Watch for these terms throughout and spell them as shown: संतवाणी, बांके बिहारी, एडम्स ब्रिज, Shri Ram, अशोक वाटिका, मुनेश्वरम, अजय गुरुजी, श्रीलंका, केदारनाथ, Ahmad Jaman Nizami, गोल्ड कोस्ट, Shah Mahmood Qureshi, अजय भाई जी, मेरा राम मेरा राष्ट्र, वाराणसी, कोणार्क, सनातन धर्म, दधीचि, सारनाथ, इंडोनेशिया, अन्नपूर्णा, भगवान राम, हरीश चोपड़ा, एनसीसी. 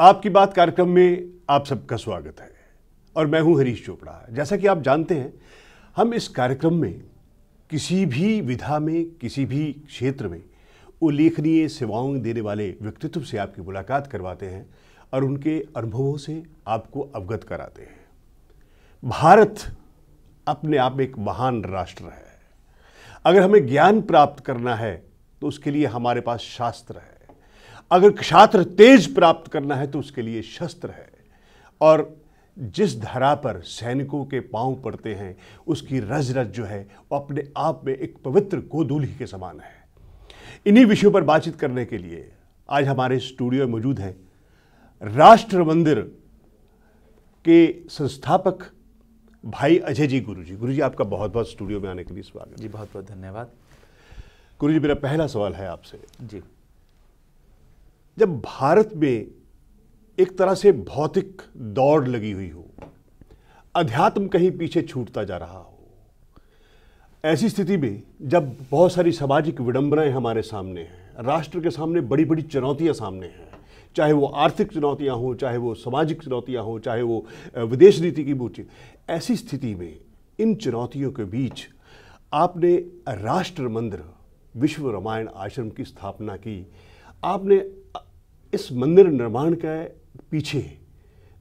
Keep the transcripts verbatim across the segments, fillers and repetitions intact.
आपकी बात कार्यक्रम में आप सबका स्वागत है और मैं हूं हरीश चोपड़ा। जैसा कि आप जानते हैं, हम इस कार्यक्रम में किसी भी विधा में, किसी भी क्षेत्र में उल्लेखनीय सेवाएं देने वाले व्यक्तित्व से आपकी मुलाकात करवाते हैं और उनके अनुभवों से आपको अवगत कराते हैं। भारत अपने आप में एक महान राष्ट्र है। अगर हमें ज्ञान प्राप्त करना है तो उसके लिए हमारे पास शास्त्र है। अगर क्षात्र तेज प्राप्त करना है तो उसके लिए शस्त्र है। और जिस धरा पर सैनिकों के पांव पड़ते हैं उसकी रज रज जो है वो अपने आप में एक पवित्र गोधूलि के समान है। इन्हीं विषयों पर बातचीत करने के लिए आज हमारे स्टूडियो में मौजूद हैं राष्ट्र मंदिर के संस्थापक भाई अजय जी गुरुजी। गुरुजी, आपका बहुत बहुत स्टूडियो में आने के लिए स्वागत। जी, बहुत बहुत धन्यवाद। गुरुजी, मेरा पहला सवाल है आपसे। जी, जब भारत में एक तरह से भौतिक दौड़ लगी हुई हो, अध्यात्म कहीं पीछे छूटता जा रहा हो, ऐसी स्थिति में जब बहुत सारी सामाजिक विडंबनाएं हमारे सामने हैं, राष्ट्र के सामने बड़ी बड़ी चुनौतियां सामने हैं, चाहे वो आर्थिक चुनौतियां हों, चाहे वो सामाजिक चुनौतियां हों, चाहे वो विदेश नीति की बूटी, ऐसी स्थिति में इन चुनौतियों के बीच आपने राष्ट्र मंदिर विश्व रामायण आश्रम की स्थापना की। आपने इस मंदिर निर्माण के पीछे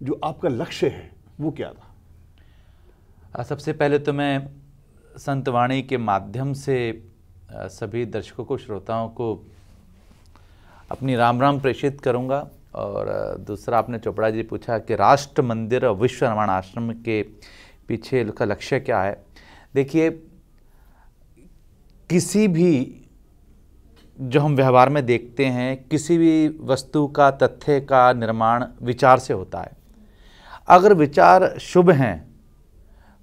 जो आपका लक्ष्य है वो क्या था? सबसे पहले तो मैं संतवाणी के माध्यम से सभी दर्शकों को, श्रोताओं को अपनी राम राम प्रेषित करूंगा। और दूसरा, आपने चोपड़ा जी पूछा कि राष्ट्र मंदिर और विश्व रामायण आश्रम के पीछे का लक्ष्य क्या है। देखिए, किसी भी जो हम व्यवहार में देखते हैं, किसी भी वस्तु का, तथ्य का निर्माण विचार से होता है। अगर विचार शुभ हैं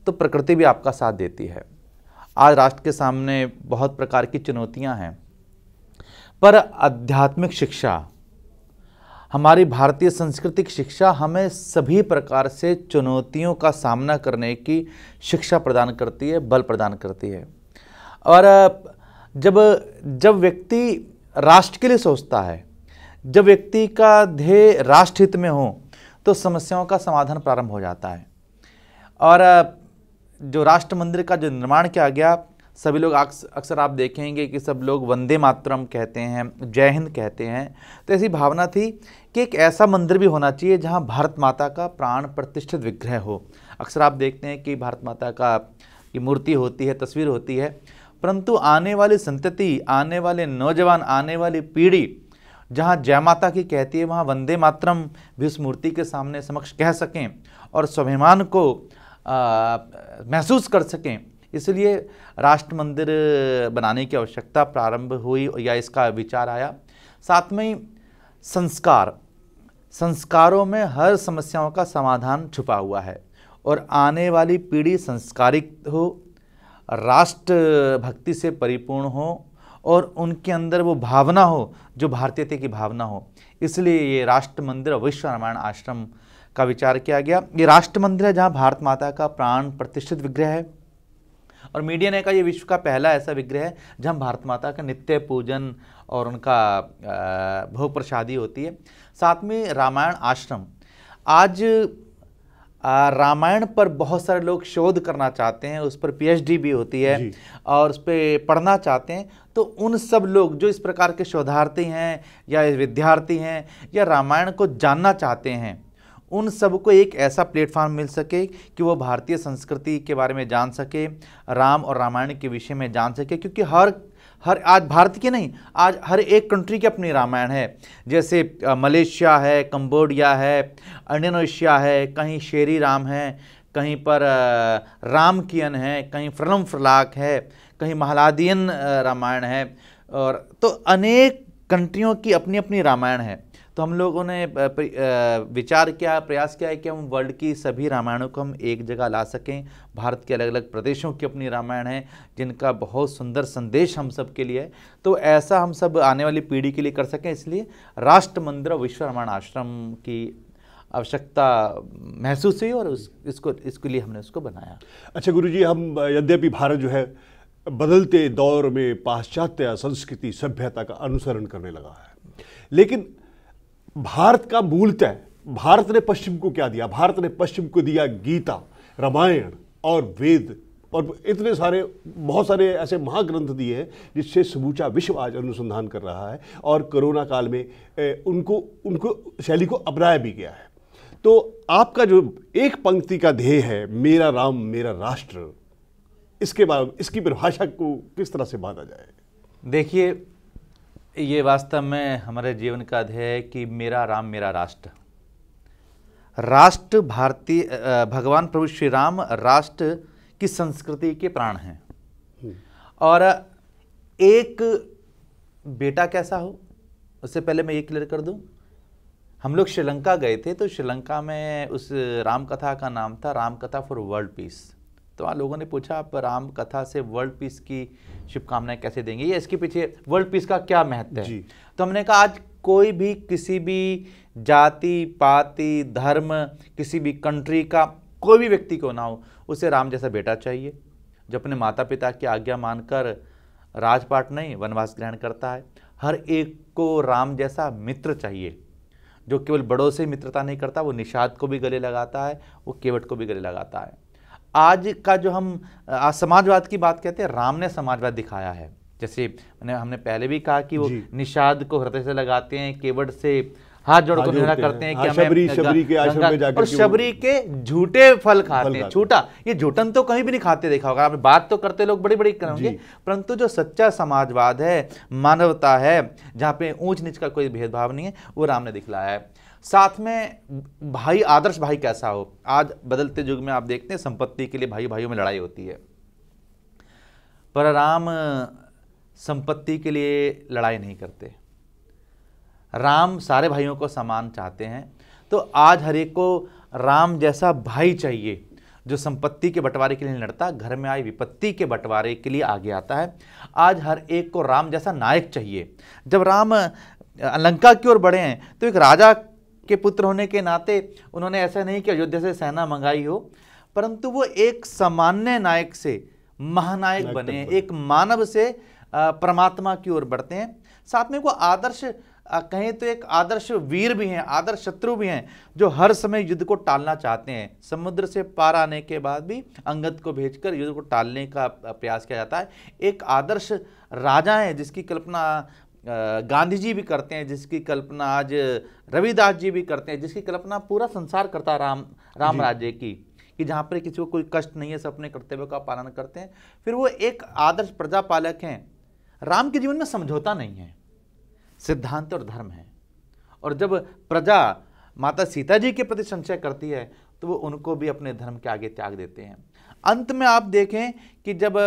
तो प्रकृति भी आपका साथ देती है। आज राष्ट्र के सामने बहुत प्रकार की चुनौतियां हैं, पर आध्यात्मिक शिक्षा, हमारी भारतीय सांस्कृतिक शिक्षा हमें सभी प्रकार से चुनौतियों का सामना करने की शिक्षा प्रदान करती है, बल प्रदान करती है। और जब जब व्यक्ति राष्ट्र के लिए सोचता है, जब व्यक्ति का ध्येय राष्ट्र हित में हो, तो समस्याओं का समाधान प्रारंभ हो जाता है। और जो राष्ट्र मंदिर का जो निर्माण किया गया, सभी लोग अक्सर आप देखेंगे कि सब लोग वंदे मातरम कहते हैं, जय हिंद कहते हैं। तो ऐसी भावना थी कि एक ऐसा मंदिर भी होना चाहिए जहां भारत माता का प्राण प्रतिष्ठित विग्रह हो। अक्सर आप देखते हैं कि भारत माता का की मूर्ति होती है, तस्वीर होती है, परंतु आने वाली संतति, आने वाले नौजवान, आने वाली पीढ़ी जहाँ जय माता की कहती है, वहाँ वंदे मातरम भी उस मूर्ति के सामने समक्ष कह सकें और स्वाभिमान को महसूस कर सकें। इसलिए राष्ट्र मंदिर बनाने की आवश्यकता प्रारंभ हुई या इसका विचार आया। साथ में ही संस्कार, संस्कारों में हर समस्याओं का समाधान छुपा हुआ है और आने वाली पीढ़ी संस्कारित हो, राष्ट्र भक्ति से परिपूर्ण हो और उनके अंदर वो भावना हो जो भारतीयता की भावना हो। इसलिए ये राष्ट्र मंदिर विश्व रामायण आश्रम का विचार किया गया। ये राष्ट्र मंदिर है जहाँ भारत माता का प्राण प्रतिष्ठित विग्रह है और मीडिया ने कहा ये विश्व का पहला ऐसा विग्रह है जहाँ भारत माता का नित्य पूजन और उनका भोग प्रसादी होती है। साथ में रामायण आश्रम, आज रामायण पर बहुत सारे लोग शोध करना चाहते हैं, उस पर पीएचडी भी होती है और उस पर पढ़ना चाहते हैं। तो उन सब लोग जो इस प्रकार के शोधार्थी हैं या विद्यार्थी हैं या रामायण को जानना चाहते हैं, उन सबको एक ऐसा प्लेटफॉर्म मिल सके कि वो भारतीय संस्कृति के बारे में जान सके, राम और रामायण के विषय में जान सके। क्योंकि हर हर आज भारत की नहीं, आज हर एक कंट्री की अपनी रामायण है। जैसे मलेशिया है, कंबोडिया है, इंडोनेशिया है, कहीं शेरी राम है, कहीं पर राम कियन है, कहीं फ्रलम फ्रलाक है, कहीं महालादियन रामायण है। और तो अनेक कंट्रियों की अपनी अपनी रामायण है। तो हम लोगों ने विचार किया, प्रयास किया है कि हम वर्ल्ड की सभी रामायणों को हम एक जगह ला सकें। भारत के अलग अलग प्रदेशों की अपनी रामायण है जिनका बहुत सुंदर संदेश हम सब के लिए है। तो ऐसा हम सब आने वाली पीढ़ी के लिए कर सकें, इसलिए राष्ट्र मंदिर विश्व रामायण आश्रम की आवश्यकता महसूस हुई और उस, इसको इसके लिए हमने उसको बनाया। अच्छा गुरुजी, हम यद्यपि भारत जो है बदलते दौर में पाश्चात्य संस्कृति सभ्यता का अनुसरण करने लगा है, लेकिन भारत का मूलतः भारत ने पश्चिम को क्या दिया? भारत ने पश्चिम को दिया गीता, रामायण और वेद और इतने सारे बहुत सारे ऐसे महाग्रंथ दिए हैं जिससे समूचा विश्व आज अनुसंधान कर रहा है और कोरोना काल में उनको उनको शैली को अपनाया भी गया है। तो आपका जो एक पंक्ति का ध्येय है मेरा राम मेरा राष्ट्र, इसके बाद इसकी परिभाषा को किस तरह से बांधा जाए? देखिए, ये वास्तव में हमारे जीवन का ध्येय है कि मेरा राम मेरा राष्ट्र। राष्ट्र भारतीय भगवान प्रभु श्री राम राष्ट्र की संस्कृति के प्राण हैं और एक बेटा कैसा हो उससे पहले मैं ये क्लियर कर दूं, हम लोग श्रीलंका गए थे तो श्रीलंका में उस राम कथा का नाम था राम कथा फॉर वर्ल्ड पीस। तो वहाँ लोगों ने पूछा आप राम कथा से वर्ल्ड पीस की शुभकामनाएं कैसे देंगे, ये इसके पीछे वर्ल्ड पीस का क्या महत्व है? तो हमने कहा आज कोई भी किसी भी जाति पाति धर्म किसी भी कंट्री का कोई भी व्यक्ति को ना हो, उसे राम जैसा बेटा चाहिए जो अपने माता पिता की आज्ञा मानकर राजपाट नहीं वनवास ग्रहण करता है। हर एक को राम जैसा मित्र चाहिए जो केवल बड़ों से मित्रता नहीं करता, वो निषाद को भी गले लगाता है, वो केवट को भी गले लगाता है। आज का जो हम आज समाजवाद की बात कहते हैं, राम ने समाजवाद दिखाया है। जैसे हमने पहले भी कहा कि वो निषाद को हृदय से लगाते हैं, केवट से हाथ जोड़ को निहरा करते हैं, और शबरी के झूठे फल खाते हैं। झूठा ये झूठन तो कहीं भी नहीं खाते देखा होगा, आप बात तो करते लोग बड़ी बड़ी करेंगे, परंतु जो सच्चा समाजवाद है, मानवता है, जहाँ पे ऊंच नीच का कोई भेदभाव नहीं है, वो राम ने दिखलाया है। साथ में भाई, आदर्श भाई कैसा हो? आज बदलते युग में आप देखते हैं संपत्ति के लिए भाई भाइयों में लड़ाई होती है, पर राम संपत्ति के लिए लड़ाई नहीं करते। राम सारे भाइयों को समान चाहते हैं। तो आज हर एक को राम जैसा भाई चाहिए जो संपत्ति के बंटवारे के लिए नहीं लड़ता, घर में आई विपत्ति के बंटवारे के लिए आगे आता है। आज हर एक को राम जैसा नायक चाहिए। जब राम लंका की ओर बढ़े हैं तो एक राजा के पुत्र होने के नाते उन्होंने ऐसा नहीं कि अयोध्या से सेना मंगाई हो, परंतु वो एक सामान्य नायक से महानायक बने, एक मानव से परमात्मा की ओर बढ़ते हैं। साथ में वो आदर्श कहें तो एक आदर्श वीर भी हैं, आदर्श शत्रु भी हैं जो हर समय युद्ध को टालना चाहते हैं। समुद्र से पार आने के बाद भी अंगद को भेजकर युद्ध को टालने का प्रयास किया जाता है। एक आदर्श राजा हैं जिसकी कल्पना गांधी जी भी करते हैं, जिसकी कल्पना आज रविदास जी भी करते हैं, जिसकी कल्पना पूरा संसार करता है राम राम राज्य की, कि जहाँ पर किसी को कोई कष्ट नहीं है, सब अपने कर्तव्यों का पालन करते हैं। फिर वो एक आदर्श प्रजापालक हैं। राम के जीवन में समझौता नहीं है, सिद्धांत और धर्म है। और जब प्रजा माता सीता जी के प्रति संशय करती है तो वो उनको भी अपने धर्म के आगे त्याग देते हैं। अंत में आप देखें कि जब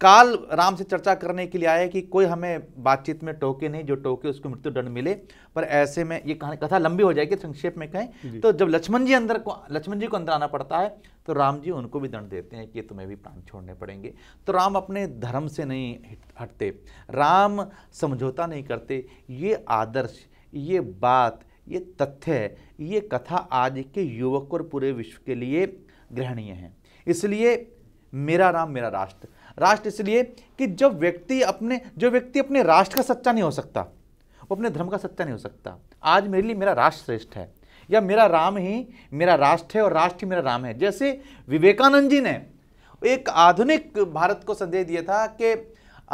काल राम से चर्चा करने के लिए आया कि कोई हमें बातचीत में टोके नहीं, जो टोके उसको मृत्युदंड मिले। पर ऐसे में ये कहानी कथा लंबी हो जाएगी, संक्षेप में कहें तो जब लक्ष्मण जी अंदर को लक्ष्मण जी को अंदर आना पड़ता है तो राम जी उनको भी दंड देते हैं कि तुम्हें भी प्राण छोड़ने पड़ेंगे। तो राम अपने धर्म से नहीं हटते, राम समझौता नहीं करते। ये आदर्श, ये बात, ये तथ्य, ये कथा आज के युवक और पूरे विश्व के लिए ग्रहणीय है। इसलिए मेरा राम मेरा राष्ट्र राष्ट्र इसलिए कि जब व्यक्ति अपने जो व्यक्ति अपने राष्ट्र का सच्चा नहीं हो सकता, वो अपने धर्म का सच्चा नहीं हो सकता। आज मेरे लिए मेरा राष्ट्र श्रेष्ठ है, या मेरा राम ही मेरा राष्ट्र है और राष्ट्र ही मेरा राम है। जैसे विवेकानंद जी ने एक आधुनिक भारत को संदेश दिया था कि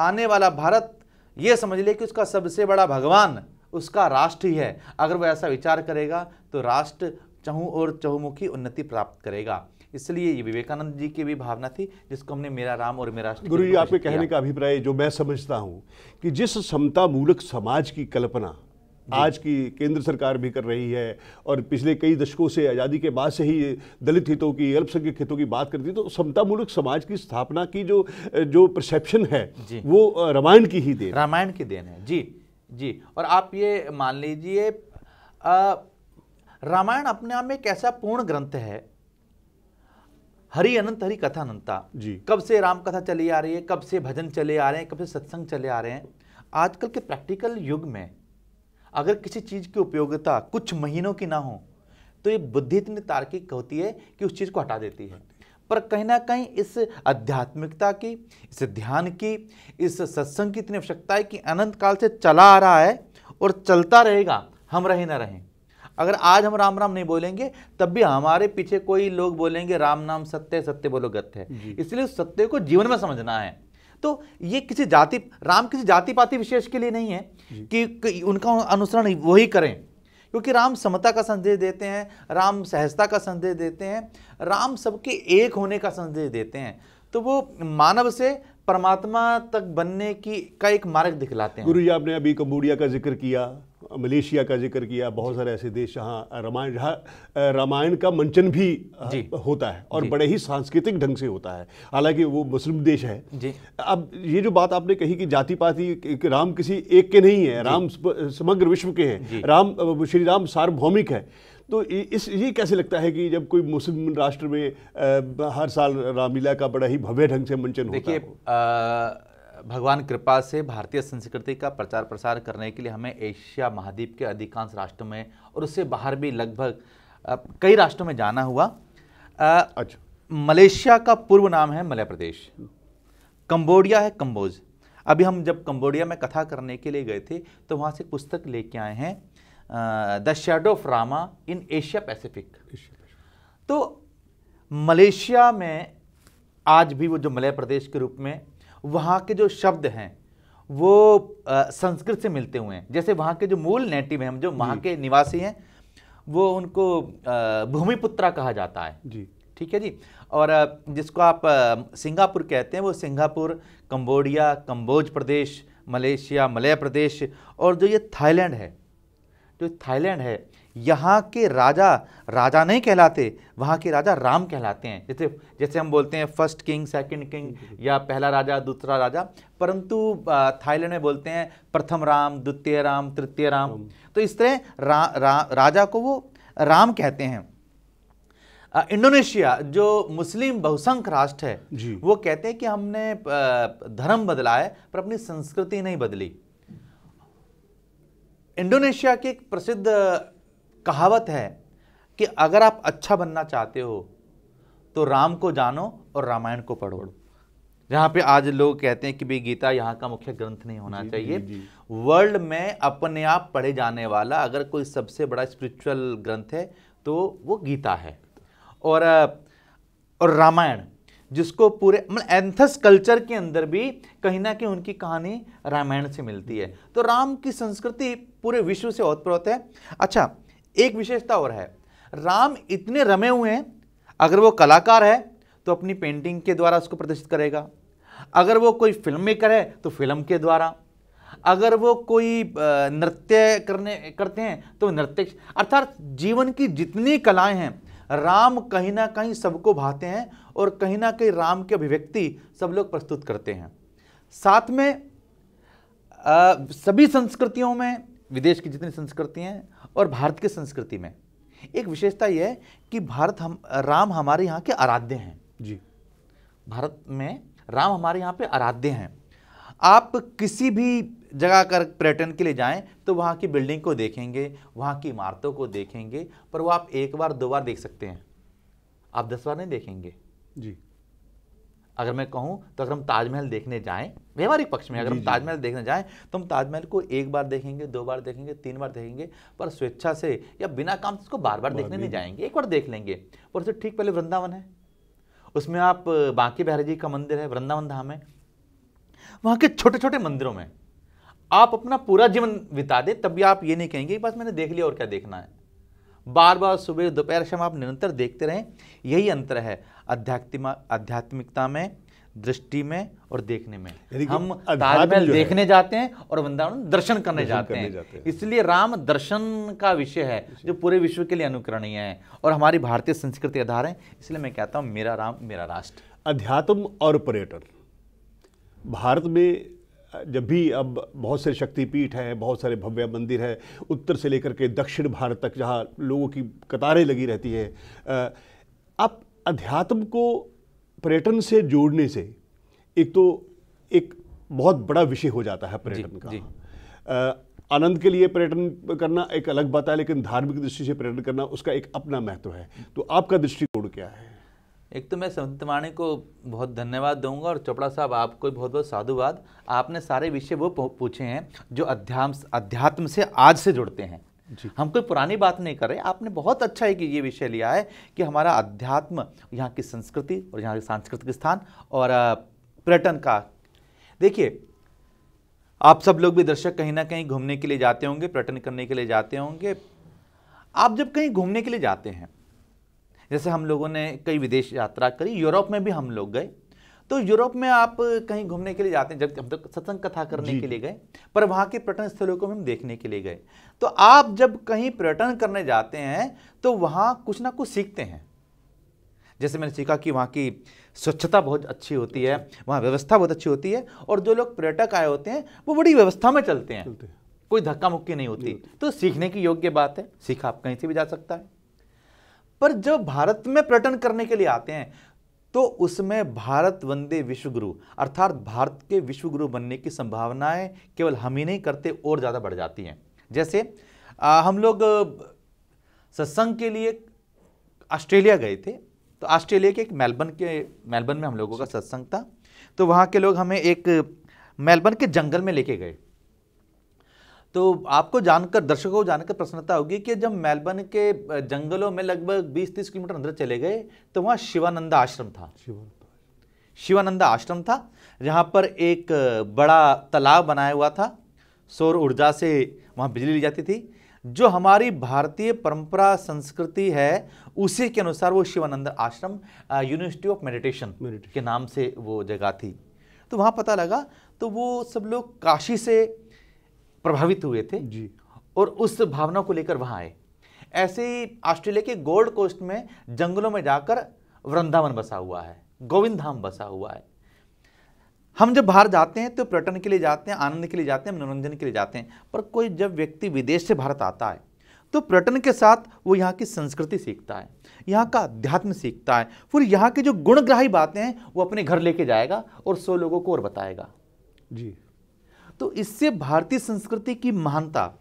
आने वाला भारत ये समझ ले कि उसका सबसे बड़ा भगवान उसका राष्ट्र ही है। अगर वह ऐसा विचार करेगा तो राष्ट्र चहुं और चहुमुखी उन्नति प्राप्त करेगा। इसलिए ये विवेकानंद जी की भी भावना थी जिसको हमने मेरा राम और मेरा राष्ट्र। गुरुजी, आपके कहने का अभिप्राय जो मैं समझता हूँ कि जिस समता मूलक समाज की कल्पना आज की केंद्र सरकार भी कर रही है और पिछले कई दशकों से आज़ादी के बाद से ही दलित हितों की, अल्पसंख्यक हितों की बात करती है, तो समता मूलक समाज की स्थापना की जो जो परसेप्शन है वो रामायण की ही देन रामायण की देन है। जी जी। और आप ये मान लीजिए, रामायण अपने आप में एक ऐसा पूर्ण ग्रंथ है। हरि अनंत हरि कथा अनंता जी, कब से राम कथा चली आ रही है, कब से भजन चले आ रहे हैं, कब से सत्संग चले आ रहे हैं। आजकल के प्रैक्टिकल युग में अगर किसी चीज़ की उपयोगिता कुछ महीनों की ना हो तो ये बुद्धि इतनी तार्किक होती है कि उस चीज़ को हटा देती है। पर कहीं ना कहीं इस आध्यात्मिकता की, इस ध्यान की, इस सत्संग की इतनी आवश्यकता है कि अनंत काल से चला आ रहा है और चलता रहेगा। हम रहे ना रहें। अगर आज हम राम राम नहीं बोलेंगे तब भी हमारे पीछे कोई लोग बोलेंगे राम नाम सत्य, सत्य बोलो गत्य। इसलिए उस सत्य को जीवन में समझना है। तो ये किसी जाति, राम किसी जाति पाति विशेष के लिए नहीं है कि, कि उनका अनुसरण वही करें, क्योंकि राम समता का संदेश देते हैं, राम सहजता का संदेश देते हैं, राम सबके एक होने का संदेश देते हैं। तो वो मानव से परमात्मा तक बनने की का एक मार्ग दिखलाते हैं। गुरु जी आपने अभी कंबोडिया का जिक्र किया, मलेशिया का जिक्र किया, बहुत सारे ऐसे देश जहाँ रामायण जहाँ रामायण का मंचन भी होता है और बड़े ही सांस्कृतिक ढंग से होता है, हालांकि वो मुस्लिम देश है। अब ये जो बात आपने कही कि जाति पाति, राम किसी एक के नहीं है, राम समग्र विश्व के हैं, राम श्री राम सार्वभौमिक है, तो इस ये कैसे लगता है कि जब कोई मुस्लिम राष्ट्र में आ, हर साल रामलीला का बड़ा ही भव्य ढंग से मंचन होता है? देखिए, भगवान कृपा से भारतीय संस्कृति का प्रचार प्रसार करने के लिए हमें एशिया महाद्वीप के अधिकांश राष्ट्रों में और उससे बाहर भी लगभग कई राष्ट्रों में जाना हुआ। आ, अच्छा। मलेशिया का पूर्व नाम है मलय प्रदेश, कंबोडिया है कंबोज। अभी हम जब कंबोडिया में कथा करने के लिए गए थे तो वहाँ से पुस्तक लेके आए हैं, the shadow of Rama in Asia Pacific. तो मलेशिया में आज भी वो जो मलय प्रदेश के रूप में, वहाँ के जो शब्द हैं वो uh, संस्कृत से मिलते हुए हैं। जैसे वहाँ के जो मूल नेटिव हैं, जो वहाँ के निवासी हैं, वो उनको uh, भूमिपुत्रा कहा जाता है जी, ठीक है जी। और uh, जिसको आप uh, सिंगापुर कहते हैं, वो सिंगापुर, कंबोडिया, कंबोज प्रदेश, मलेशिया, मलय प्रदेश, और जो ये थाईलैंड है, जो थाईलैंड है, यहाँ के राजा राजा नहीं कहलाते, वहाँ के राजा राम कहलाते हैं। जैसे जैसे हम बोलते हैं फर्स्ट किंग, सेकंड किंग, या पहला राजा, दूसरा राजा, परंतु थाईलैंड में बोलते हैं प्रथम राम, द्वितीय राम, तृतीय राम। तो इस तरह रा, रा, राजा को वो राम कहते हैं। इंडोनेशिया जो मुस्लिम बहुसंख्य राष्ट्र है, वो कहते हैं कि हमने धर्म बदला है पर अपनी संस्कृति नहीं बदली। इंडोनेशिया की एक प्रसिद्ध कहावत है कि अगर आप अच्छा बनना चाहते हो तो राम को जानो और रामायण को पढ़ो। जहाँ पे आज लोग कहते हैं कि भाई गीता यहाँ का मुख्य ग्रंथ नहीं होना जी, चाहिए। वर्ल्ड में अपने आप पढ़े जाने वाला अगर कोई सबसे बड़ा स्पिरिचुअल ग्रंथ है तो वो गीता है, और और रामायण, जिसको पूरे मतलब एंथस कल्चर के अंदर भी कहीं ना कहीं उनकी कहानी रामायण से मिलती है। तो राम की संस्कृति पूरे विश्व से ओतप्रोत है। अच्छा, एक विशेषता और है, राम इतने रमे हुए हैं, अगर वो कलाकार है तो अपनी पेंटिंग के द्वारा उसको प्रदर्शित करेगा, अगर वो कोई फिल्म मेकर है तो फिल्म के द्वारा, अगर वो कोई नृत्य करने करते हैं तो नृत्य, अर्थात जीवन की जितनी कलाएँ हैं, राम कहीं ना कहीं सबको भाते हैं और कहीं ना कहीं राम के अभिव्यक्ति सब लोग प्रस्तुत करते हैं। साथ में आ, सभी संस्कृतियों में, विदेश की जितनी संस्कृतियाँ हैं और भारत की संस्कृति में एक विशेषता यह है कि भारत हम राम हमारे यहाँ के आराध्य हैं जी। भारत में राम हमारे यहाँ पे आराध्य हैं। आप किसी भी जगह कर पर्यटन के लिए जाएं तो वहाँ की बिल्डिंग को देखेंगे, वहाँ की इमारतों को देखेंगे, पर वो आप एक बार दो बार देख सकते हैं, आप दस बार नहीं देखेंगे जी। अगर मैं कहूँ तो अगर हम ताजमहल देखने जाएं, व्यवहारिक पक्ष में अगर हम ताजमहल देखने जाएं तो हम ताजमहल को एक बार देखेंगे, दो बार देखेंगे, तीन बार देखेंगे, पर स्वेच्छा से या बिना काम उसको बार बार देखने नहीं जाएंगे, एक बार देख लेंगे। पर उससे ठीक पहले वृंदावन है, उसमें आप बांके बिहारी जी का मंदिर है, वृंदावन धाम है, वहाँ के छोटे छोटे मंदिरों में आप अपना पूरा जीवन बिता दे तब भी आप ये नहीं कहेंगे बस मैंने देख लिया और क्या देखना है। बार बार सुबह दोपहर शाम आप निरंतर देखते रहें, यही अंतर है आध्यात्मिक आध्यात्मिकता में, दृष्टि में और देखने में। हम ताजमहल देखने जाते हैं और वृंदावन दर्शन करने जाते हैं, इसलिए राम दर्शन का विषय है जो पूरे विश्व के लिए अनुकरणीय है और हमारी भारतीय संस्कृति आधार है। इसलिए मैं कहता हूँ मेरा राम मेरा राष्ट्र। अध्यात्म और पर्यटन, भारत में जब भी अब बहुत सारे शक्तिपीठ हैं, बहुत सारे भव्य मंदिर हैं, उत्तर से लेकर के दक्षिण भारत तक जहाँ लोगों की कतारें लगी रहती है, आप अध्यात्म को पर्यटन से जोड़ने से एक तो एक बहुत बड़ा विषय हो जाता है पर्यटन का। जी। आनंद के लिए पर्यटन करना एक अलग बात है, लेकिन धार्मिक दृष्टि से पर्यटन करना उसका एक अपना महत्व है। तो आपका दृष्टिकोण क्या है? एक तो मैं संतवाणी को बहुत धन्यवाद दूंगा और चोपड़ा साहब आपको बहुत बहुत साधुवाद। आपने सारे विषय वो पूछे हैं जो अध्यात्म अध्यात्म से आज से जुड़ते हैं। हम कोई पुरानी बात नहीं कर रहे। आपने बहुत अच्छा है कि ये विषय लिया है कि हमारा अध्यात्म, यहाँ की संस्कृति और यहाँ के सांस्कृतिक स्थान और पर्यटन का। देखिए आप सब लोग भी दर्शक कहीं ना कहीं घूमने के लिए जाते होंगे, पर्यटन करने के लिए जाते होंगे। आप जब कहीं घूमने के लिए जाते हैं, जैसे हम लोगों ने कई विदेश यात्रा करी, यूरोप में भी हम लोग गए, तो यूरोप में आप कहीं घूमने के लिए जाते हैं, जब हम तो सत्संग कथा करने के लिए गए, पर वहाँ के पर्यटन स्थलों को हम देखने के लिए गए। तो आप जब कहीं पर्यटन करने जाते हैं तो वहाँ कुछ ना कुछ सीखते हैं। जैसे मैंने सीखा कि वहाँ की स्वच्छता बहुत अच्छी होती है, वहाँ व्यवस्था बहुत अच्छी होती है, और जो लोग पर्यटक आए होते हैं वो बड़ी व्यवस्था में चलते हैं, चलते हैं। कोई धक्का मुक्की नहीं होती, तो सीखने की योग्य बात है। सीखा आप कहीं से भी जा सकता है। पर जब भारत में पर्यटन करने के लिए आते हैं तो उसमें भारत वंदे विश्वगुरु, अर्थात भारत के विश्वगुरु बनने की संभावनाएं केवल हम ही नहीं करते और ज़्यादा बढ़ जाती हैं। जैसे आ, हम लोग सत्संग के लिए ऑस्ट्रेलिया गए थे, तो ऑस्ट्रेलिया के एक मेलबर्न के मेलबर्न में हम लोगों का सत्संग था। तो वहाँ के लोग हमें एक मेलबर्न के जंगल में लेके गए। तो आपको जानकर, दर्शकों को जानकर प्रसन्नता होगी कि जब मेलबर्न के जंगलों में लगभग बीस तीस किलोमीटर अंदर चले गए तो वहाँ शिवानंद आश्रम था। शिवानंद आश्रम था जहाँ पर एक बड़ा तालाब बनाया हुआ था, सौर ऊर्जा से वहाँ बिजली ली जाती थी। जो हमारी भारतीय परंपरा संस्कृति है उसी के अनुसार वो शिवानंद आश्रम यूनिवर्सिटी ऑफ मेडिटेशन के नाम से वो जगह थी। तो वहाँ पता लगा, तो वो सब लोग काशी से प्रभावित हुए थे जी, और उस भावना को लेकर वहाँ आए। ऐसे ही ऑस्ट्रेलिया के गोल्ड कोस्ट में जंगलों में जाकर वृंदावन बसा हुआ है, गोविंद धाम बसा हुआ है। हम जब बाहर जाते हैं तो पर्यटन के लिए जाते हैं, आनंद के लिए जाते हैं, मनोरंजन के लिए जाते हैं, पर कोई जब व्यक्ति विदेश से भारत आता है तो पर्यटन के साथ वो यहाँ की संस्कृति सीखता है, यहाँ का अध्यात्म सीखता है, फिर यहाँ के जो गुणग्राही बातें हैं वो अपने घर लेके जाएगा और सौ लोगों को और बताएगा जी। तो इससे भारतीय संस्कृति की महानता,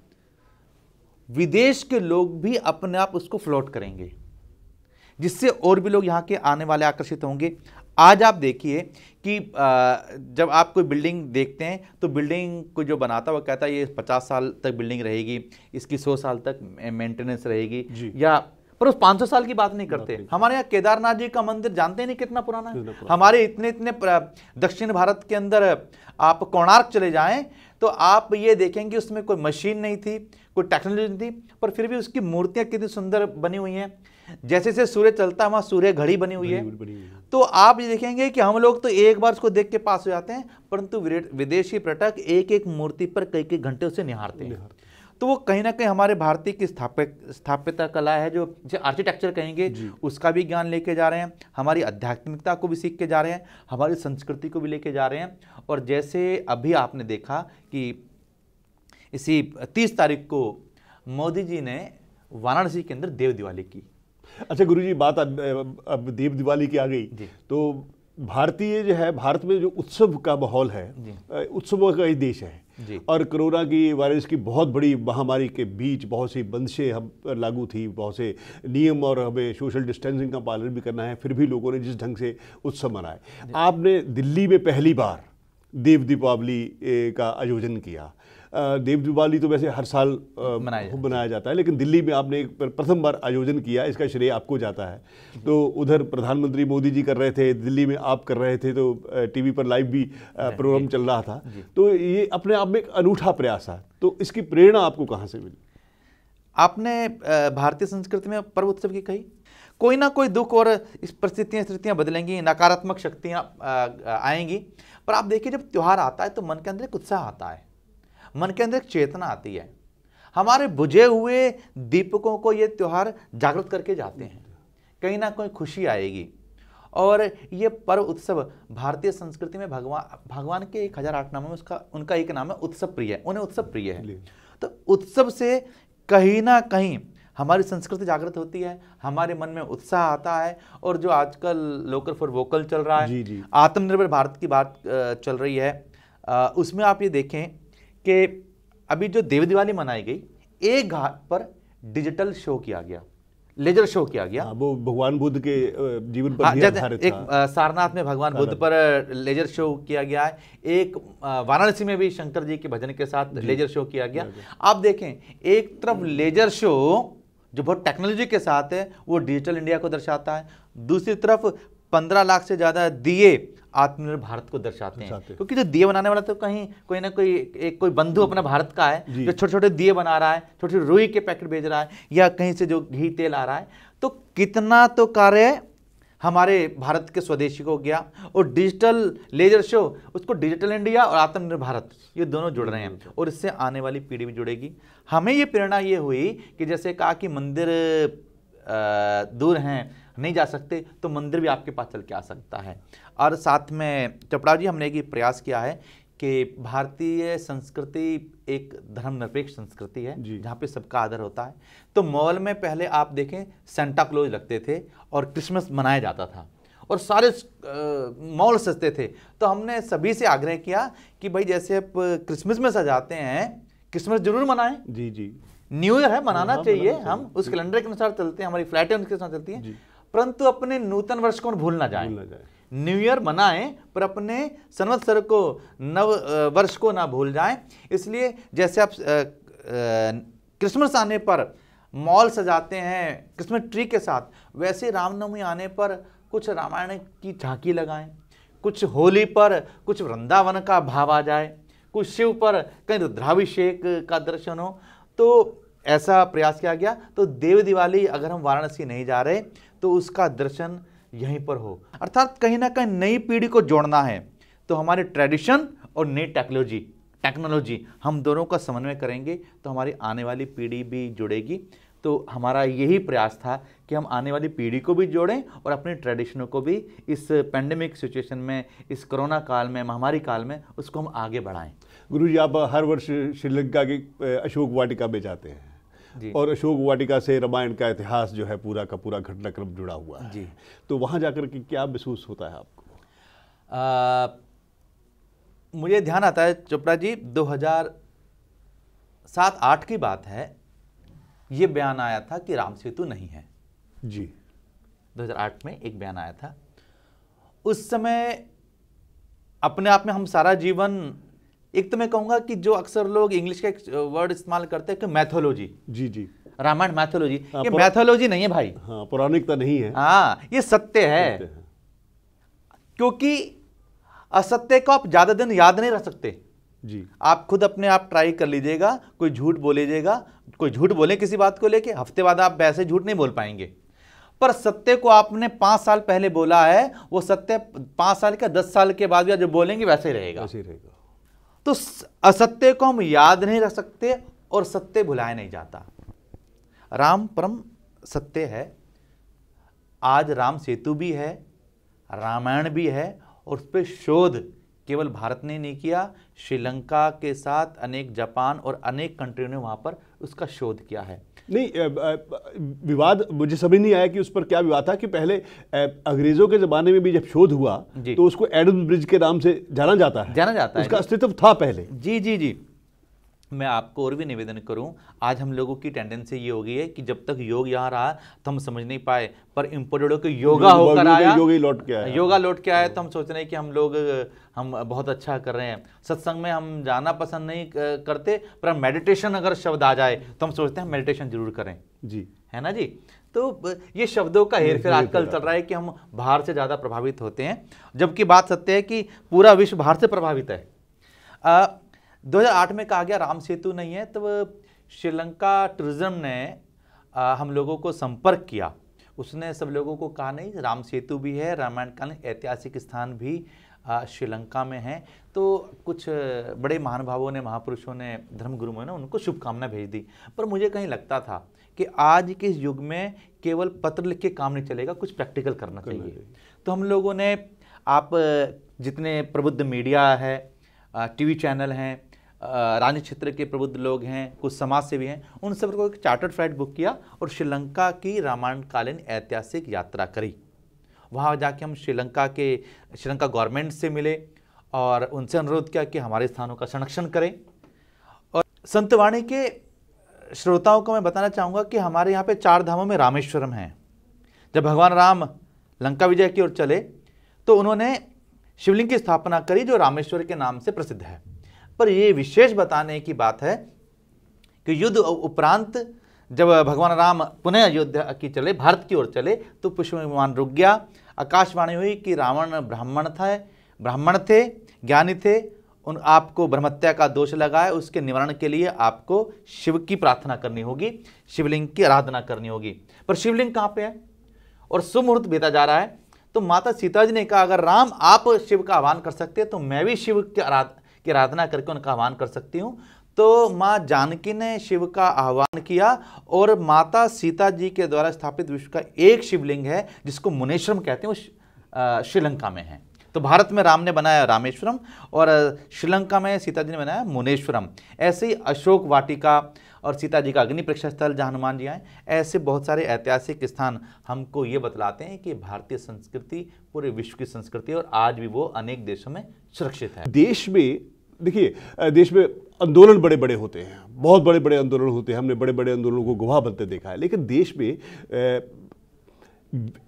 विदेश के लोग भी अपने आप उसको फ्लोट करेंगे, जिससे और भी लोग यहाँ के आने वाले आकर्षित होंगे। आज आप देखिए कि जब आप कोई बिल्डिंग देखते हैं तो बिल्डिंग को जो बनाता है वो कहता है ये पचास साल तक बिल्डिंग रहेगी, इसकी सौ साल तक मेंटेनेंस रहेगी, या पर उस पाँच सौ साल की बात नहीं करते। हमारे यहाँ केदारनाथ जी का मंदिर जानते ही नहीं कितना पुराना है। हमारे इतने इतने दक्षिण भारत के अंदर आप कोणार्क चले जाएं तो आप ये देखेंगे उसमें कोई मशीन नहीं थी, कोई टेक्नोलॉजी नहीं थी, पर फिर भी उसकी मूर्तियाँ कितनी सुंदर बनी हुई हैं। जैसे जैसे सूर्य चलता है वहाँ सूर्य घड़ी बनी हुई है। तो आप ये देखेंगे कि हम लोग तो एक बार उसको देख के पास हो जाते हैं, परंतु विदेशी पर्यटक एक एक मूर्ति पर कई कई घंटे उसे निहारते हैं। तो वो कहीं ना कहीं हमारे भारतीय की स्थापित स्थापिता कला है, जो जिसे आर्किटेक्चर कहेंगे, उसका भी ज्ञान लेके जा रहे हैं, हमारी आध्यात्मिकता को भी सीख के जा रहे हैं, हमारी संस्कृति को भी लेके जा रहे हैं। और जैसे अभी आपने देखा कि इसी तीस तारीख को मोदी जी ने वाराणसी के अंदर देव दिवाली की। अच्छा गुरुजी, बात अब, अब देव दिवाली की आ गई तो भारतीय जो है, भारत में जो उत्सव का माहौल है, उत्सवों का ही देश है जी। और कोरोना की वायरस की बहुत बड़ी महामारी के बीच बहुत सी बंदिशें हम लागू थी, बहुत से नियम और हमें सोशल डिस्टेंसिंग का पालन भी करना है, फिर भी लोगों ने जिस ढंग से उत्सव मनाए। आपने दिल्ली में पहली बार देव दीपावली का आयोजन किया। देव दिवाली तो वैसे हर साल मनाया जाता है, लेकिन दिल्ली में आपने एक प्रथम बार आयोजन किया, इसका श्रेय आपको जाता है। तो उधर प्रधानमंत्री मोदी जी कर रहे थे, दिल्ली में आप कर रहे थे, तो टीवी पर लाइव भी प्रोग्राम चल रहा था। तो ये अपने आप में एक अनूठा प्रयास है, तो इसकी प्रेरणा आपको कहाँ से मिली? आपने भारतीय संस्कृति में पर्व उत्सव की कही, कोई ना कोई दुख और इस परिस्थितियाँ स्थितियाँ बदलेंगी, नकारात्मक शक्तियाँ आएंगी, पर आप देखिए जब त्यौहार आता है तो मन के अंदर एक उत्साह आता है, मन के अंदर एक चेतना आती है। हमारे बुझे हुए दीपकों को ये त्यौहार जागृत करके जाते हैं, कहीं ना कहीं खुशी आएगी। और ये पर्व उत्सव भारतीय संस्कृति में भगवान भगवान के एक हज़ार आठ नामों में उसका उनका एक नाम है उत्सव प्रिय है, उन्हें उत्सव प्रिय है। तो उत्सव से कहीं ना कहीं हमारी संस्कृति जागृत होती है, हमारे मन में उत्साह आता है। और जो आजकल लोकल फॉर वोकल चल रहा है, आत्मनिर्भर भारत की बात चल रही है, उसमें आप ये देखें कि अभी जो देव दिवाली मनाई गई, एक घाट पर डिजिटल शो किया गया, लेजर शो किया गया। आ, वो भगवान बुद्ध के जीवन पर आ, एक था। सारनाथ में भगवान बुद्ध पर लेजर शो किया गया है। एक वाराणसी में भी शंकर जी के भजन के साथ लेजर शो किया गया। आप देखें, एक तरफ लेजर शो जो बहुत टेक्नोलॉजी के साथ है वो डिजिटल इंडिया को दर्शाता है, दूसरी तरफ पंद्रह लाख से ज़्यादा दिए आत्मनिर्भर भारत को दर्शाते हैं, क्योंकि जो दिए बनाने वाला तो कहीं कोई ना कोई एक कोई बंधु अपना भारत का है जो छोटे छोटे दिए बना रहा है, छोटे छोटे रुई के पैकेट भेज रहा है, या कहीं से जो घी तेल आ रहा है। तो कितना तो कार्य हमारे भारत के स्वदेशी को गया, और डिजिटल लेजर शो उसको डिजिटल इंडिया और आत्मनिर्भर भारत ये दोनों जुड़ रहे हैं, और इससे आने वाली पीढ़ी भी जुड़ेगी। हमें ये प्रेरणा ये हुई कि जैसे कहा कि मंदिर दूर हैं, नहीं जा सकते, तो मंदिर भी आपके पास चल के आ सकता है। और साथ में चोपड़ा जी, हमने एक प्रयास किया है कि भारतीय संस्कृति एक धर्मनिरपेक्ष संस्कृति है जहाँ पे सबका आदर होता है। तो मॉल में पहले आप देखें सेंटा क्लॉज लगते थे और क्रिसमस मनाया जाता था और सारे मॉल सजते थे। तो हमने सभी से आग्रह किया कि भाई जैसे आप क्रिसमस में सजाते हैं, क्रिसमस जरूर मनाएं, जी जी न्यू ईयर है मनाना चाहिए, हम उस कैलेंडर के अनुसार चलते हैं, हमारी फ्लाइटें उसके अनुसार चलती हैं, परंतु अपने नूतन वर्ष को भूल ना जाए। न्यू ईयर मनाएं पर अपने संवत्सर को, नव वर्ष को ना भूल जाएं। इसलिए जैसे आप क्रिसमस आने पर मॉल सजाते हैं क्रिसमस ट्री के साथ, वैसे रामनवमी आने पर कुछ रामायण की झांकी लगाएं, कुछ होली पर कुछ वृंदावन का भाव आ जाए, कुछ शिव पर कहीं रुद्राभिषेक का दर्शन हो। तो ऐसा प्रयास किया गया। तो देव दिवाली अगर हम वाराणसी नहीं जा रहे तो उसका दर्शन यहीं पर हो, अर्थात कहीं ना कहीं नई पीढ़ी को जोड़ना है। तो हमारे ट्रेडिशन और नई टेक्नोलॉजी टेक्नोलॉजी हम दोनों का समन्वय करेंगे तो हमारी आने वाली पीढ़ी भी जुड़ेगी। तो हमारा यही प्रयास था कि हम आने वाली पीढ़ी को भी जोड़ें और अपने ट्रेडिशनों को भी इस पैंडेमिक सिचुएशन में, इस कोरोना काल में, महामारी काल में उसको हम आगे बढ़ाएं। गुरुजी, आप हर वर्ष श्रीलंका के अशोक वाटिका में जाते हैं और अशोक वाटिका से रामायण का इतिहास जो है पूरा का पूरा घटनाक्रम जुड़ा हुआ है जी। तो वहाँ जाकर के क्या महसूस होता है आपको? आ, मुझे ध्यान आता है चोपड़ा जी, दो हज़ार सात आठ की बात है, ये बयान आया था कि राम सेतु नहीं है जी। दो हज़ार आठ में एक बयान आया था। उस समय अपने आप में हम सारा जीवन, एक तो मैं कहूँगा कि जो अक्सर लोग इंग्लिश का एक वर्ड इस्तेमाल करते हैं कि मैथोलॉजी, जी जी रामायण मैथोलॉजी, ये मैथोलॉजी नहीं है भाई, हाँ पौराणिकता नहीं है, हाँ ये सत्य है, है। क्योंकि असत्य को आप ज़्यादा दिन याद नहीं रह सकते जी। आप खुद अपने आप ट्राई कर लीजिएगा, कोई झूठ बोलीजिएगा, कोई झूठ बोले किसी बात को लेके, हफ्ते बाद आप वैसे झूठ नहीं बोल पाएंगे। पर सत्य को आपने पाँच साल पहले बोला है, वो सत्य पाँच साल का दस साल के बाद भी जो बोलेंगे वैसे रहेगा वैसे रहेगा। तो असत्य को हम याद नहीं रख सकते और सत्य भुलाया नहीं जाता। राम परम सत्य है। आज राम सेतु भी है, रामायण भी है, और उस पर शोध केवल भारत ने नहीं किया, श्रीलंका के साथ अनेक, जापान और अनेक कंट्री ने वहाँ पर उसका शोध किया है। नहीं, विवाद मुझे समझ नहीं आया कि उस पर क्या विवाद था कि पहले अंग्रेजों के जमाने में भी जब शोध हुआ तो उसको एडम्स ब्रिज के नाम से जाना जाता है, जाना जाता है, उसका अस्तित्व था पहले। जी जी जी मैं आपको और भी निवेदन करूं, आज हम लोगों की टेंडेंसी ये हो गई है कि जब तक योग यहाँ रहा तो हम समझ नहीं पाए, पर इम्पोर्टेड होकर योगा होकर आया, योगा लौट के आया, योगा लौट के आया तो हम सोच रहे हैं कि हम लोग हम बहुत अच्छा कर रहे हैं। सत्संग में हम जाना पसंद नहीं करते, पर मेडिटेशन अगर शब्द आ जाए तो हम सोचते हैं मेडिटेशन जरूर करें जी, है ना जी। तो ये शब्दों का हेरफेर आजकल चल रहा है कि हम बाहर से ज़्यादा प्रभावित होते हैं, जबकि बात सत्य है कि पूरा विश्व बाहर से प्रभावित है। दो हज़ार आठ में कहा गया राम सेतु नहीं है, तो श्रीलंका टूरिज्म ने आ, हम लोगों को संपर्क किया, उसने सब लोगों को कहा नहीं राम सेतु भी है, रामायण का ऐतिहासिक स्थान भी श्रीलंका में है। तो कुछ बड़े महानुभावों ने, महापुरुषों ने, धर्मगुरुओं ने उनको शुभकामनाएं भेज दी। पर मुझे कहीं लगता था कि आज के इस युग में केवल पत्र लिख के काम नहीं चलेगा, कुछ प्रैक्टिकल करना चाहिए। तो हम लोगों ने, आप जितने प्रबुद्ध मीडिया है, टीवी चैनल हैं, राजनीतिक क्षेत्र के प्रबुद्ध लोग हैं, कुछ समाज सेवी हैं, उन सबको एक चार्टर्ड फ्लाइट बुक किया और श्रीलंका की रामायणकालीन ऐतिहासिक यात्रा करी। वहाँ जाके हम श्रीलंका के श्रीलंका गवर्नमेंट से मिले और उनसे अनुरोध किया कि हमारे स्थानों का संरक्षण करें। और संतवाणी के श्रोताओं को मैं बताना चाहूँगा कि हमारे यहाँ पे चार धामों में रामेश्वरम है। जब भगवान राम लंका विजय की ओर चले तो उन्होंने शिवलिंग की स्थापना करी जो रामेश्वर के नाम से प्रसिद्ध है। पर ये विशेष बताने की बात है कि युद्ध उपरांत जब भगवान राम पुनः अयोध्या की चले, भारत की ओर चले, तो पुष्प विमान रुक गया। आकाशवाणी हुई कि रावण ब्राह्मण था, ब्राह्मण थे, ज्ञानी थे, उन आपको ब्रह्महत्या का दोष लगाए, उसके निवारण के लिए आपको शिव की प्रार्थना करनी होगी, शिवलिंग की आराधना करनी होगी। पर शिवलिंग कहाँ पे है और सुमुहूर्त बेता जा रहा है, तो माता सीता जी ने कहा अगर राम आप शिव का आह्वान कर सकते हैं तो मैं भी शिव की आराधना करके उनका आह्वान कर सकती हूँ। तो माँ जानकी ने शिव का आह्वान किया और माता सीता जी के द्वारा स्थापित विश्व का एक शिवलिंग है जिसको मुनेश्वरम कहते हैं, वो श्रीलंका में है। तो भारत में राम ने बनाया रामेश्वरम और श्रीलंका में सीता जी ने बनाया मुनेश्वरम। ऐसे ही अशोक वाटिका और सीता जी का अग्नि परीक्षा स्थल जहाँ हनुमान जी आए, ऐसे बहुत सारे ऐतिहासिक स्थान हमको ये बतलाते हैं कि भारतीय संस्कृति पूरे विश्व की संस्कृति और आज भी वो अनेक देशों में सुरक्षित है। देश में देखिए, देश में आंदोलन बड़े बड़े होते हैं, बहुत बड़े बड़े आंदोलन होते हैं, हमने बड़े बड़े आंदोलनों को गवाह बनते देखा है। लेकिन देश में ए,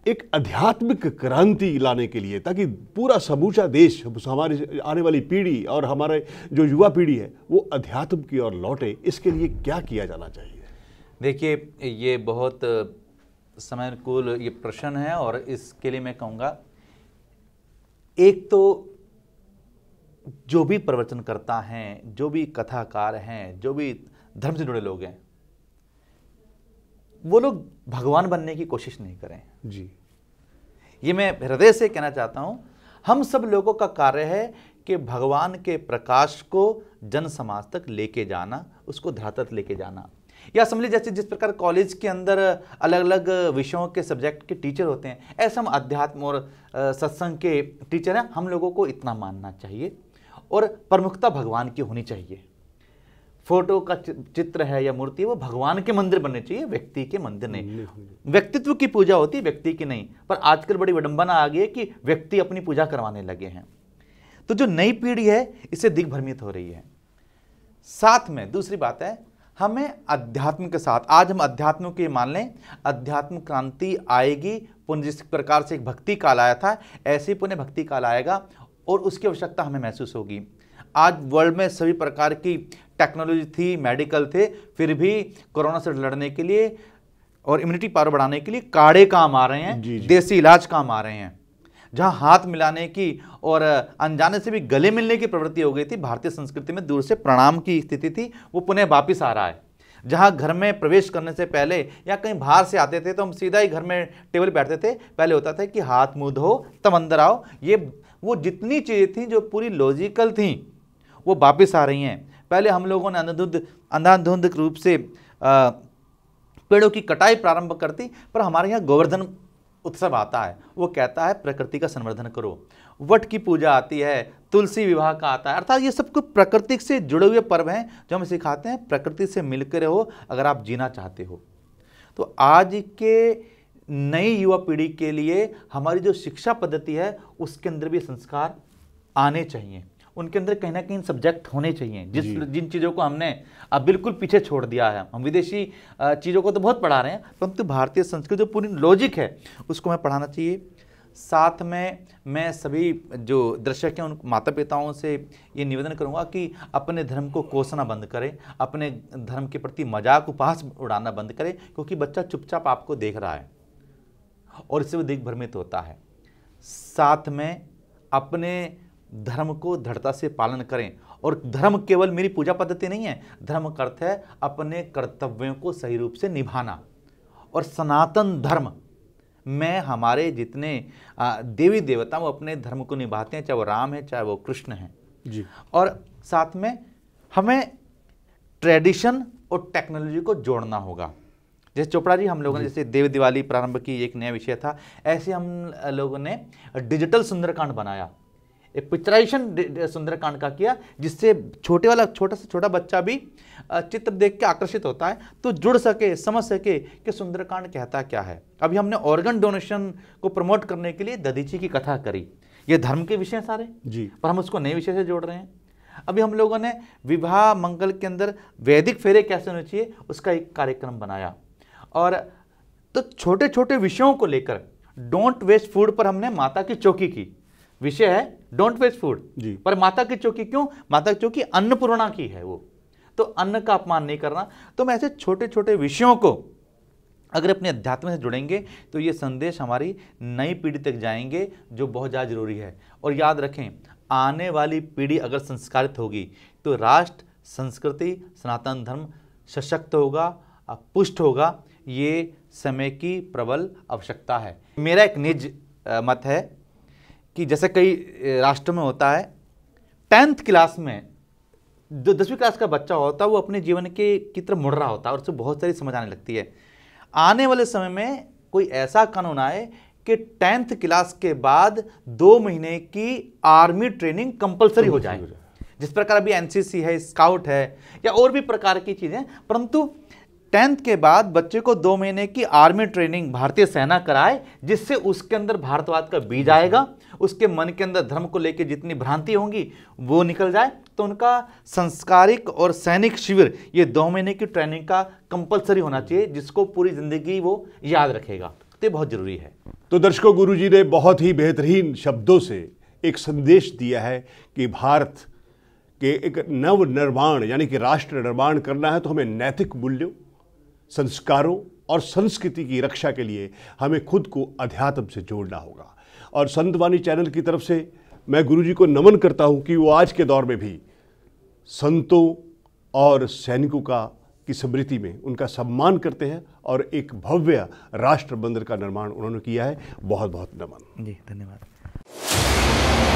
एक आध्यात्मिक क्रांति लाने के लिए, ताकि पूरा समूचा देश, हमारी आने वाली पीढ़ी और हमारे जो युवा पीढ़ी है वो अध्यात्म की ओर लौटे, इसके लिए क्या किया जाना चाहिए? देखिए, ये बहुत समयकूल ये प्रश्न है और इसके लिए मैं कहूँगा, एक तो जो भी प्रवचनकर्ता हैं, जो भी कथाकार हैं, जो भी धर्म से जुड़े लोग हैं, वो लोग भगवान बनने की कोशिश नहीं करें जी। ये मैं हृदय से कहना चाहता हूँ। हम सब लोगों का कार्य है कि भगवान के प्रकाश को जन समाज तक लेके जाना, उसको धरातल तक लेके जाना। या समझ जैसे जिस प्रकार कॉलेज के अंदर अलग अलग विषयों के सब्जेक्ट के टीचर होते हैं, ऐसे हम अध्यात्म और सत्संग के टीचर हैं। हम लोगों को इतना मानना चाहिए और प्रमुखता भगवान की होनी चाहिए। फोटो का चित्र है या मूर्ति है, वो भगवान के मंदिर बनने चाहिए, व्यक्ति के मंदिर नहीं। व्यक्तित्व की पूजा होती है, व्यक्ति की नहीं। पर आजकल बड़ी विडंबना आ गई है कि व्यक्ति अपनी पूजा करवाने लगे हैं। तो जो नई पीढ़ी है इससे दिग्भ्रमित हो रही है। साथ में दूसरी बात है, हमें अध्यात्म के साथ, आज हम अध्यात्म के मान लें, अध्यात्म क्रांति आएगी। पुण्य जिस प्रकार से एक भक्ति काल आया था, ऐसे पुण्य भक्ति काल आएगा और उसकी आवश्यकता हमें महसूस होगी। आज वर्ल्ड में सभी प्रकार की टेक्नोलॉजी थी, मेडिकल थे, फिर भी कोरोना से लड़ने के लिए और इम्यूनिटी पावर बढ़ाने के लिए काढ़े काम आ रहे हैं, जी जी। देसी इलाज काम आ रहे हैं, जहां हाथ मिलाने की और अनजाने से भी गले मिलने की प्रवृत्ति हो गई थी। भारतीय संस्कृति में दूर से प्रणाम की स्थिति थी, वो पुनः वापिस आ रहा है। जहाँ घर में प्रवेश करने से पहले या कहीं बाहर से आते थे तो हम सीधा ही घर में टेबल बैठते थे। पहले होता था कि हाथ मुँह धो तब अंदर आओ। ये वो जितनी चीज़ें थीं जो पूरी लॉजिकल थीं, वो वापस आ रही हैं। पहले हम लोगों ने अंधाधुंध अंधाधुंध रूप से पेड़ों की कटाई प्रारंभ करती। पर हमारे यहाँ गोवर्धन उत्सव आता है, वो कहता है प्रकृति का संवर्धन करो। वट की पूजा आती है, तुलसी विवाह का आता है। अर्थात ये सब कुछ प्रकृति से जुड़े हुए पर्व हैं जो हमें सिखाते हैं प्रकृति से मिलकर रहो अगर आप जीना चाहते हो। तो आज के नई युवा पीढ़ी के लिए हमारी जो शिक्षा पद्धति है उसके अंदर भी संस्कार आने चाहिए, उनके अंदर कहीं ना कहीं सब्जेक्ट होने चाहिए। जिस जिन चीज़ों को हमने अब बिल्कुल पीछे छोड़ दिया है, हम विदेशी चीज़ों को तो बहुत पढ़ा रहे हैं, परंतु तो भारतीय संस्कृति जो पूरी लॉजिक है उसको हमें पढ़ाना चाहिए। साथ में मैं सभी जो दर्शक हैं उन माता पिताओं से ये निवेदन करूंगा कि अपने धर्म को कोसना बंद करें, अपने धर्म के प्रति मजाक उपहास उड़ाना बंद करें, क्योंकि बच्चा चुपचाप आपको देख रहा है और इससे वो दिग्भ्रमित होता है। साथ में अपने धर्म को दृढ़ता से पालन करें। और धर्म केवल मेरी पूजा पद्धति नहीं है, धर्म का अर्थ है अपने कर्तव्यों को सही रूप से निभाना। और सनातन धर्म में हमारे जितने देवी देवता वो अपने धर्म को निभाते हैं, चाहे वो राम है, चाहे वो कृष्ण हैं जी। और साथ में हमें ट्रेडिशन और टेक्नोलॉजी को जोड़ना होगा। जैसे चोपड़ा जी, हम लोगों ने जैसे देव दिवाली प्रारंभ की, एक नया विषय था, ऐसे हम लोगों ने डिजिटल सुंदरकांड बनाया, एक पिक्चराइजेशन सुंदरकांड का किया, जिससे छोटे वाला छोटा से छोटा बच्चा भी चित्र देख के आकर्षित होता है, तो जुड़ सके, समझ सके कि सुंदरकांड कहता क्या है। अभी हमने ऑर्गन डोनेशन को प्रमोट करने के लिए दधीचि की कथा करी। ये धर्म के विषय सारे जी, पर हम उसको नए विषय से जोड़ रहे हैं। अभी हम लोगों ने विवाह मंगल के अंदर वैदिक फेरे कैसे होने चाहिए उसका एक कार्यक्रम बनाया। और तो छोटे छोटे विषयों को लेकर डोंट वेस्ट फूड पर हमने माता की चौकी की, विषय है डोंट वेस्ट फूड जी, पर माता की चौकी क्यों? माता की चौकी अन्नपूर्णा की है, वो तो अन्न का अपमान नहीं करना। तो हम ऐसे छोटे छोटे विषयों को अगर अपने अध्यात्म से जुड़ेंगे तो ये संदेश हमारी नई पीढ़ी तक जाएंगे जो बहुत ज़्यादा ज़रूरी है। और याद रखें, आने वाली पीढ़ी अगर संस्कारित होगी तो राष्ट्र, संस्कृति, सनातन धर्म सशक्त होगा, पुष्ट होगा। ये समय की प्रबल आवश्यकता है। मेरा एक निज मत है कि जैसे कई राष्ट्रों में होता है, टेंथ क्लास में जो दसवीं क्लास का बच्चा होता है वो अपने जीवन के की तरफ मुड़ रहा होता है और उससे बहुत सारी समझ आने लगती है। आने वाले समय में कोई ऐसा कानून आए कि टेंथ क्लास के बाद दो महीने की आर्मी ट्रेनिंग कंपलसरी हो जाए, जिस प्रकार अभी एनसीसी है, स्काउट है या और भी प्रकार की चीज़ें, परंतु टेंथ के बाद बच्चे को दो महीने की आर्मी ट्रेनिंग भारतीय सेना कराए, जिससे उसके अंदर भारतवाद का बीज आएगा, उसके मन के अंदर धर्म को लेकर जितनी भ्रांति होंगी वो निकल जाए। तो उनका सांस्कारिक और सैनिक शिविर ये दो महीने की ट्रेनिंग का कंपलसरी होना चाहिए, जिसको पूरी ज़िंदगी वो याद रखेगा। तो ये बहुत ज़रूरी है। तो दर्शकों, गुरुजी ने बहुत ही बेहतरीन शब्दों से एक संदेश दिया है कि भारत के एक नव निर्माण यानी कि राष्ट्र निर्माण करना है तो हमें नैतिक मूल्यों, संस्कारों और संस्कृति की रक्षा के लिए हमें खुद को अध्यात्म से जोड़ना होगा। और संतवाणी चैनल की तरफ से मैं गुरुजी को नमन करता हूं कि वो आज के दौर में भी संतों और सैनिकों का की स्मृति में उनका सम्मान करते हैं और एक भव्य राष्ट्र मंदिर का निर्माण उन्होंने किया है। बहुत बहुत नमन जी, धन्यवाद।